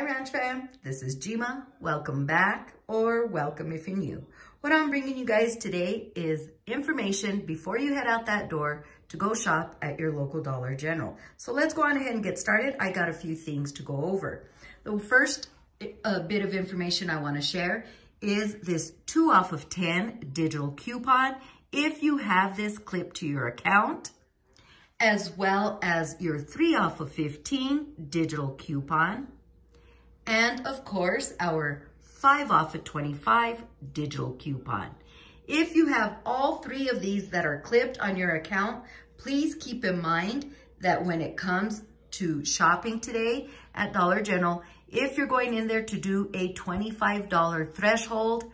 Hi Ranch Fam, this is Jima. Welcome back, or welcome if you're new. What I'm bringing you guys today is information before you head out that door to go shop at your local Dollar General. So let's go on ahead and get started. I got a few things to go over. The first bit of information I want to share is this 2 off of 10 digital coupon. If you have this clipped to your account, as well as your 3 off of 15 digital coupon, and of course our 5 off of 25 digital coupon. If you have all three of these that are clipped on your account, please keep in mind that when it comes to shopping today at Dollar General, if you're going in there to do a $25 threshold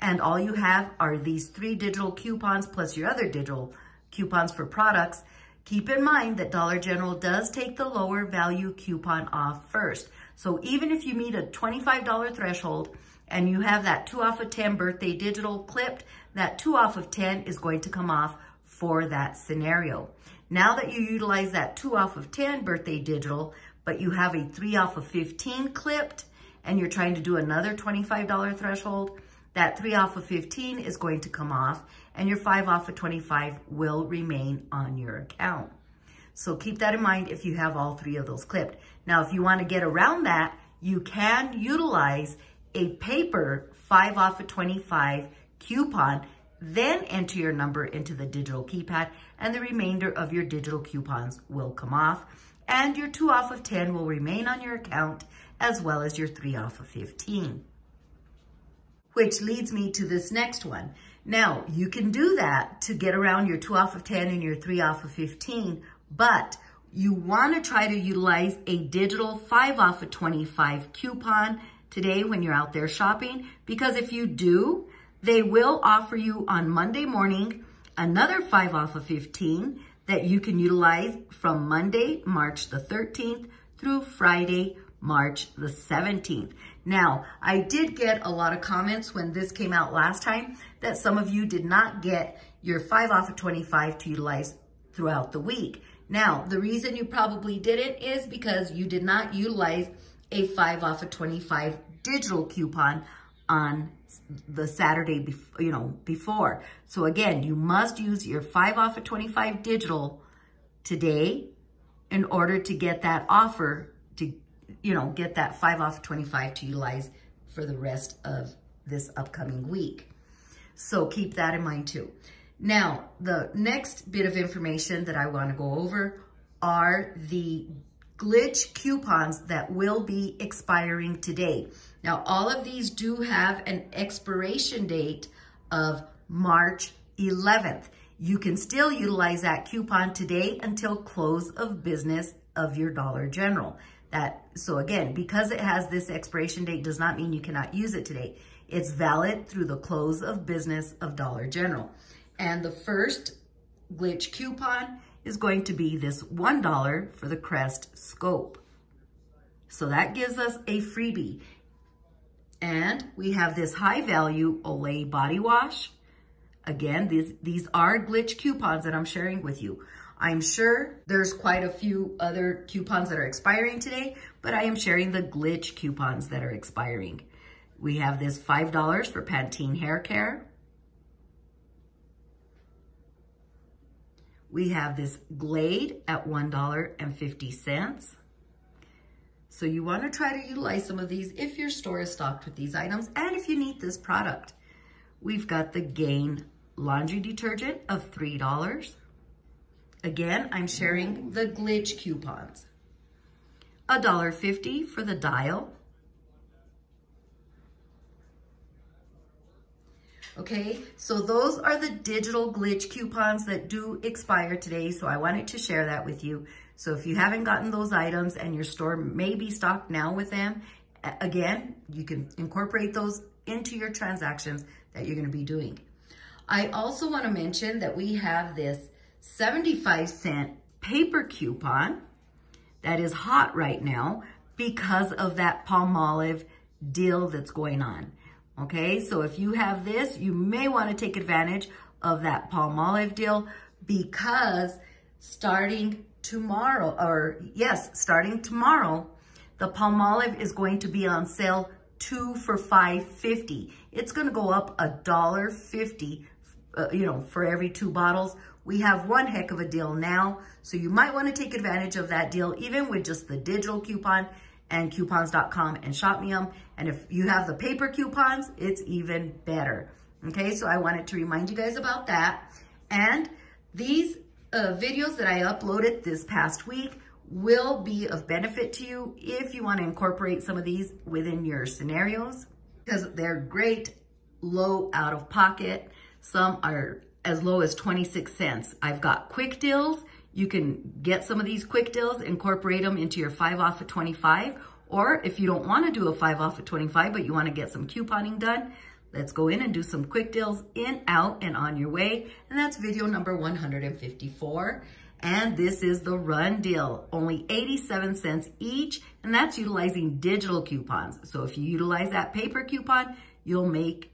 and all you have are these 3 digital coupons plus your other digital coupons for products, keep in mind that Dollar General does take the lower value coupon off first. So even if you meet a $25 threshold and you have that 2 off of 10 birthday digital clipped, that 2 off of 10 is going to come off for that scenario. Now that you utilize that 2 off of 10 birthday digital, but you have a 3 off of 15 clipped and you're trying to do another $25 threshold, that 3 off of 15 is going to come off and your 5 off of 25 will remain on your account. So keep that in mind if you have all three of those clipped. Now, if you want to get around that, you can utilize a paper 5 off of 25 coupon, then enter your number into the digital keypad and the remainder of your digital coupons will come off and your 2 off of 10 will remain on your account as well as your 3 off of 15. Which leads me to this next one. Now, you can do that to get around your 2 off of 10 and your 3 off of 15, but you want to try to utilize a digital 5 off of 25 coupon today when you're out there shopping, because if you do, they will offer you on Monday morning another 5 off of 15 that you can utilize from Monday, March the 13th through Friday, March the 17th. Now, I did get a lot of comments when this came out last time that some of you did not get your 5 off of 25 to utilize throughout the week. Now, the reason you probably didn't is because you did not utilize a 5 off of 25 digital coupon on the Saturday before. So again, you must use your 5 off of 25 digital today in order to get that offer to get that 5 off 25 to utilize for the rest of this upcoming week. So keep that in mind too. Now, the next bit of information that I want to go over are the glitch coupons that will be expiring today. Now, all of these do have an expiration date of March 11th. You can still utilize that coupon today until close of business of your Dollar General. So again, because it has this expiration date does not mean you cannot use it today. It's valid through the close of business of Dollar General. And the first glitch coupon is going to be this $1 for the Crest Scope. So that gives us a freebie. And we have this high value Olay Body Wash. Again, these are glitch coupons that I'm sharing with you. I'm sure there's quite a few other coupons that are expiring today, but I am sharing the glitch coupons that are expiring. We have this $5 for Pantene Hair Care. We have this Glade at $1.50. So you want to try to utilize some of these if your store is stocked with these items and if you need this product. We've got the Gain laundry detergent of $3. Again, I'm sharing the glitch coupons. $1.50 for the Dial. Okay, so those are the digital glitch coupons that do expire today. So I wanted to share that with you. So if you haven't gotten those items and your store may be stocked now with them, again, you can incorporate those into your transactions that you're going to be doing. I also want to mention that we have this 75-cent paper coupon that is hot right now because of that Palmolive deal that's going on. Okay, so if you have this, you may want to take advantage of that Palmolive deal, because starting tomorrow, The Palmolive is going to be on sale 2 for $5.50. It's going to go up $1.50, you know, for every 2 bottles. We have one heck of a deal now, so you might want to take advantage of that deal, even with just the digital coupon and Coupons.com and Shopmium. And if you have the paper coupons, it's even better. Okay, so I wanted to remind you guys about that. And these videos that I uploaded this past week will be of benefit to you if you want to incorporate some of these within your scenarios, because they're great low out of pocket. Some are as low as 26 cents. I've got quick deals. You can get some of these quick deals, incorporate them into your 5 off of 25, or if you don't want to do a 5 off of 25, but you want to get some couponing done, let's go in and do some quick deals in, out, and on your way. And that's video number 154. And this is the run deal, only 87 cents each, and that's utilizing digital coupons. So if you utilize that paper coupon, you'll make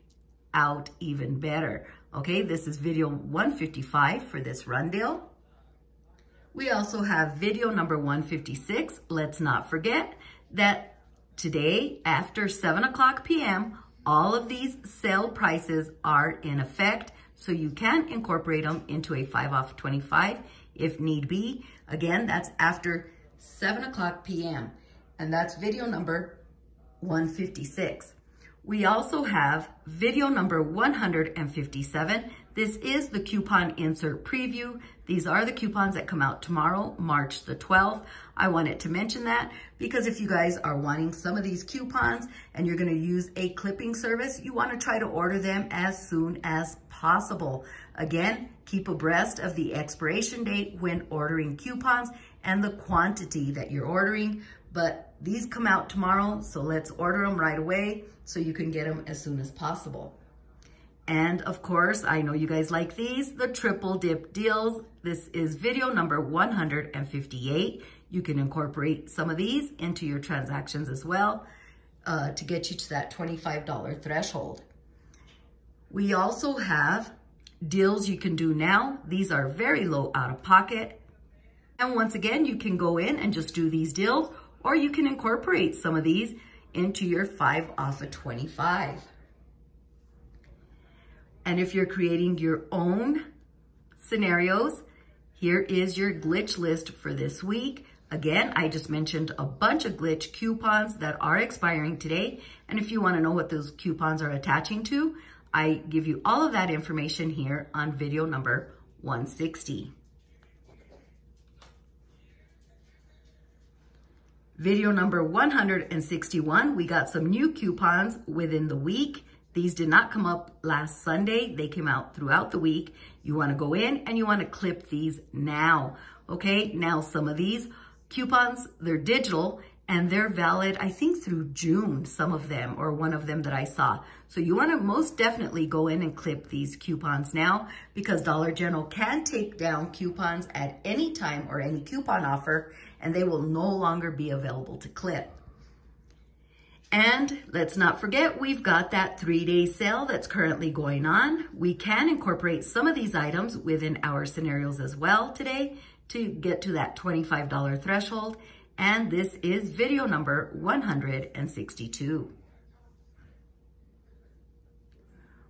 out even better. Okay, this is video 155 for this run deal. We also have video number 156. Let's not forget that today after 7:00 p.m., all of these sale prices are in effect, so you can incorporate them into a 5 off 25 if need be. Again, that's after 7:00 p.m. and that's video number 156. We also have video number 157. This is the coupon insert preview. These are the coupons that come out tomorrow, March the 12th. I wanted to mention that because if you guys are wanting some of these coupons and you're gonna use a clipping service, you wanna try to order them as soon as possible. Again, keep abreast of the expiration date when ordering coupons and the quantity that you're ordering, but these come out tomorrow, so let's order them right away so you can get them as soon as possible. And of course, I know you guys like these, the triple dip deals. This is video number 158. You can incorporate some of these into your transactions as well to get you to that $25 threshold. We also have deals you can do now. These are very low out of pocket. And once again, you can go in and just do these deals, or you can incorporate some of these into your 5 off of 25. And if you're creating your own scenarios, here is your glitch list for this week. Again, I just mentioned a bunch of glitch coupons that are expiring today. And if you want to know what those coupons are attaching to, I give you all of that information here on video number 160. Video number 161, we got some new coupons within the week. These did not come up last Sunday. They came out throughout the week. You want to go in and you want to clip these now. Okay, now some of these coupons, they're digital and they're valid, I think through June, some of them, or one of them that I saw. So you want to most definitely go in and clip these coupons now, because Dollar General can take down coupons at any time or any coupon offer, and they will no longer be available to clip. And let's not forget, we've got that 3-day sale that's currently going on. We can incorporate some of these items within our scenarios as well today to get to that $25 threshold. And this is video number 162.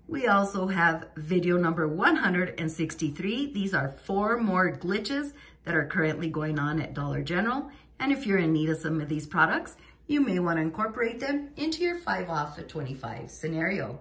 We also have video number 163. These are 4 more glitches that are currently going on at Dollar General. And if you're in need of some of these products, you may want to incorporate them into your 5 off of 25 scenario.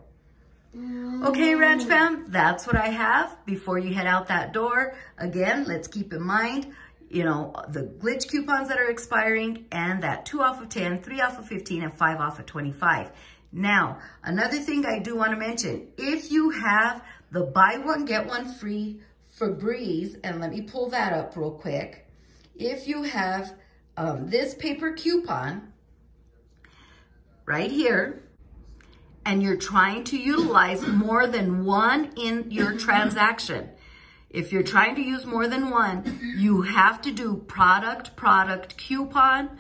Okay, Ranch Fam, that's what I have. Before you head out that door, again, let's keep in mind, you know, the glitch coupons that are expiring and that 2 off of 10, 3 off of 15, and 5 off of 25. Now, another thing I do want to mention, if you have the buy one, get one free Febreze, and let me pull that up real quick. If you have this paper coupon right here, and you're trying to utilize more than one in your transaction. If you're trying to use more than one, you have to do product, product, coupon,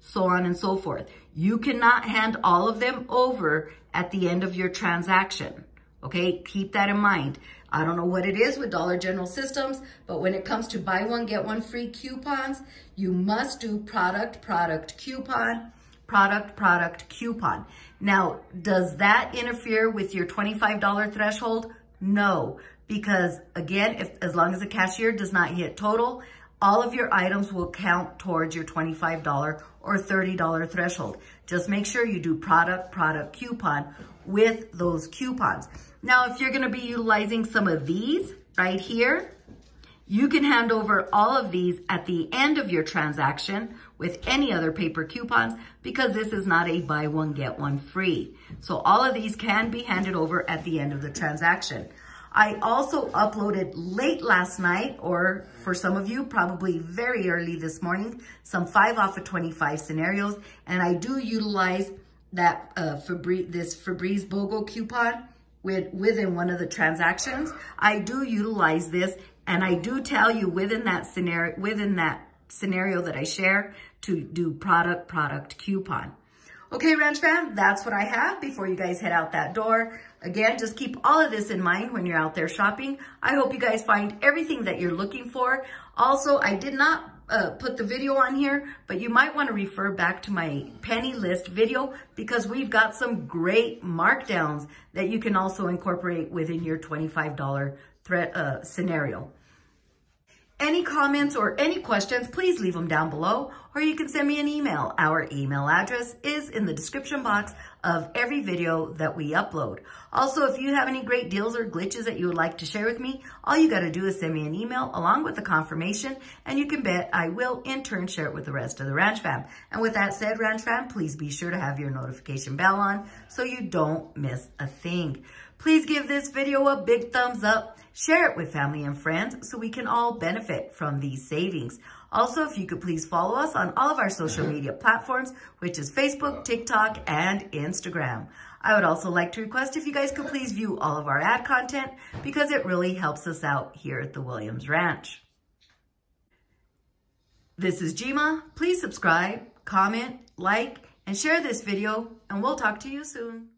so on and so forth. You cannot hand all of them over at the end of your transaction. Okay, keep that in mind. I don't know what it is with Dollar General systems, but when it comes to buy one, get one free coupons, you must do product, product, coupon. Now, does that interfere with your $25 threshold? No, because again, as long as the cashier does not hit total, all of your items will count towards your $25 or $30 threshold. Just make sure you do product, coupon with those coupons. Now, if you're gonna be utilizing some of these right here, you can hand over all of these at the end of your transaction with any other paper coupons, because this is not a buy one, get one free. So all of these can be handed over at the end of the transaction. I also uploaded late last night, or for some of you, probably very early this morning, some 5 off of 25 scenarios. And I do utilize that Febreze BOGO coupon within one of the transactions. I do utilize this, and I do tell you within that scenario that I share to do product, coupon. Okay, Ranch Fam, that's what I have before you guys head out that door. Again, just keep all of this in mind when you're out there shopping. I hope you guys find everything that you're looking for. Also, I did not put the video on here, but you might want to refer back to my penny list video, because we've got some great markdowns that you can also incorporate within your $25 scenario. Any comments or any questions, please leave them down below, or you can send me an email. Our email address is in the description box of every video that we upload. Also, if you have any great deals or glitches that you would like to share with me, all you got to do is send me an email along with the confirmation, and you can bet I will in turn share it with the rest of the Ranch Fam. And with that said, Ranch Fam, please be sure to have your notification bell on so you don't miss a thing. Please give this video a big thumbs up, share it with family and friends so we can all benefit from these savings. Also, if you could please follow us on all of our social media platforms, which is Facebook, TikTok, and Instagram. I would also like to request if you guys could please view all of our ad content, because it really helps us out here at the Williams Ranch. This is Jima. Please subscribe, comment, like, and share this video, and we'll talk to you soon.